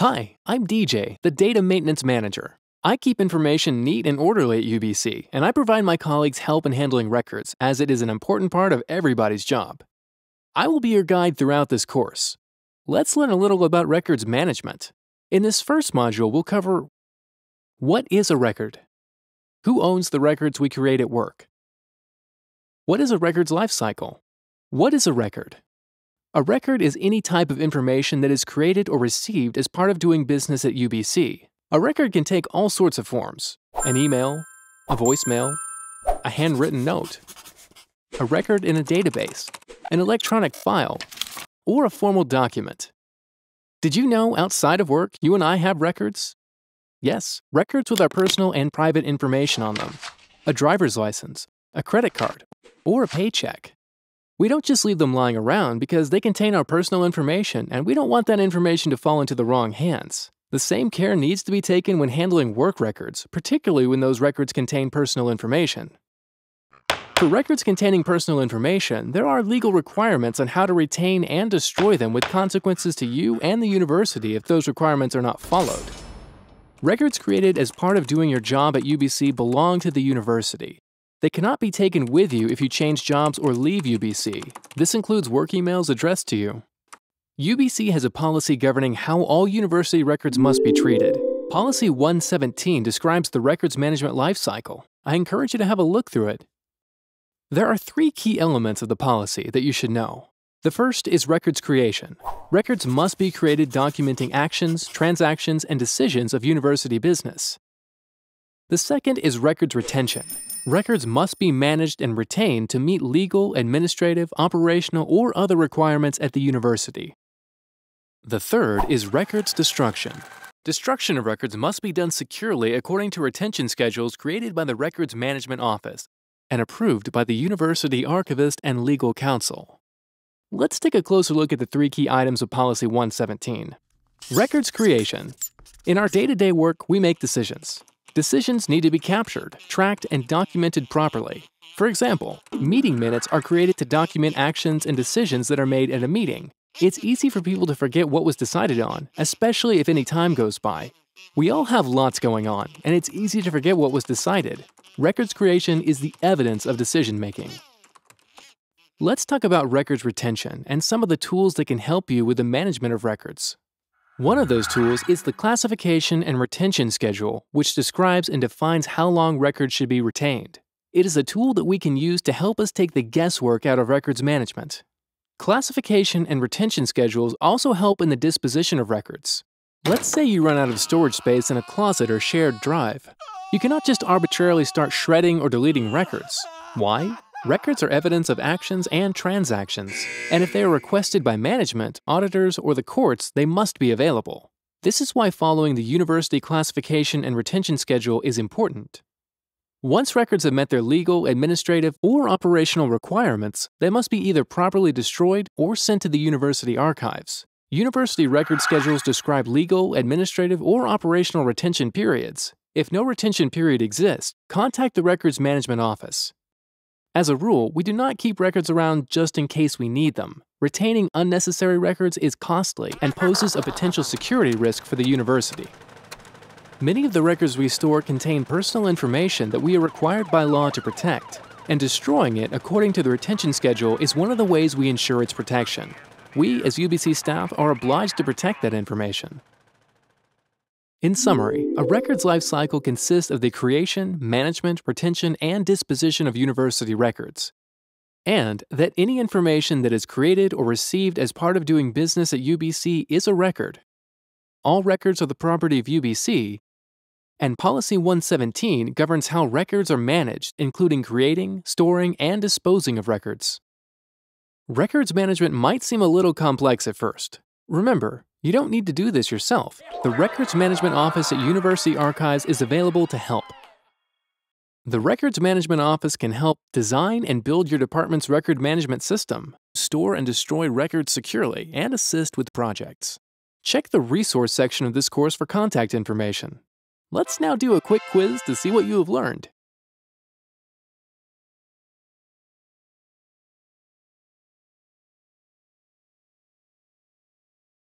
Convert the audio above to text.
Hi, I'm DJ, the Data Maintenance Manager. I keep information neat and orderly at UBC, and I provide my colleagues help in handling records, as it is an important part of everybody's job. I will be your guide throughout this course. Let's learn a little about records management. In this first module, we'll cover what is a record, who owns the records we create at work, what is a record's life cycle, what is a record? A record is any type of information that is created or received as part of doing business at UBC. A record can take all sorts of forms: an email, a voicemail, a handwritten note, a record in a database, an electronic file, or a formal document. Did you know outside of work, you and I have records? Yes, records with our personal and private information on them. A driver's license, a credit card, or a paycheck. We don't just leave them lying around because they contain our personal information, and we don't want that information to fall into the wrong hands. The same care needs to be taken when handling work records, particularly when those records contain personal information. For records containing personal information, there are legal requirements on how to retain and destroy them, with consequences to you and the university if those requirements are not followed. Records created as part of doing your job at UBC belong to the university. They cannot be taken with you if you change jobs or leave UBC. This includes work emails addressed to you. UBC has a policy governing how all university records must be treated. Policy 117 describes the records management lifecycle. I encourage you to have a look through it. There are three key elements of the policy that you should know. The first is records creation. Records must be created documenting actions, transactions, and decisions of university business. The second is records retention. Records must be managed and retained to meet legal, administrative, operational, or other requirements at the university. The third is records destruction. Destruction of records must be done securely according to retention schedules created by the Records Management Office and approved by the University Archivist and Legal Counsel. Let's take a closer look at the three key items of Policy 117. Records creation. In our day-to-day work, we make decisions. Decisions need to be captured, tracked, and documented properly. For example, meeting minutes are created to document actions and decisions that are made at a meeting. It's easy for people to forget what was decided on, especially if any time goes by. We all have lots going on, and it's easy to forget what was decided. Records creation is the evidence of decision-making. Let's talk about records retention and some of the tools that can help you with the management of records. One of those tools is the classification and retention schedule, which describes and defines how long records should be retained. It is a tool that we can use to help us take the guesswork out of records management. Classification and retention schedules also help in the disposition of records. Let's say you run out of storage space in a closet or shared drive. You cannot just arbitrarily start shredding or deleting records. Why? Records are evidence of actions and transactions, and if they are requested by management, auditors, or the courts, they must be available. This is why following the university classification and retention schedule is important. Once records have met their legal, administrative, or operational requirements, they must be either properly destroyed or sent to the university archives. University record schedules describe legal, administrative, or operational retention periods. If no retention period exists, contact the Records Management Office. As a rule, we do not keep records around just in case we need them. Retaining unnecessary records is costly and poses a potential security risk for the university. Many of the records we store contain personal information that we are required by law to protect, and destroying it according to the retention schedule is one of the ways we ensure its protection. We, as UBC staff, are obliged to protect that information. In summary, a record's life cycle consists of the creation, management, retention, and disposition of university records, and that any information that is created or received as part of doing business at UBC is a record. All records are the property of UBC, and Policy 117 governs how records are managed, including creating, storing, and disposing of records. Records management might seem a little complex at first. Remember, you don't need to do this yourself. The Records Management Office at University Archives is available to help. The Records Management Office can help design and build your department's record management system, store and destroy records securely, and assist with projects. Check the resource section of this course for contact information. Let's now do a quick quiz to see what you have learned.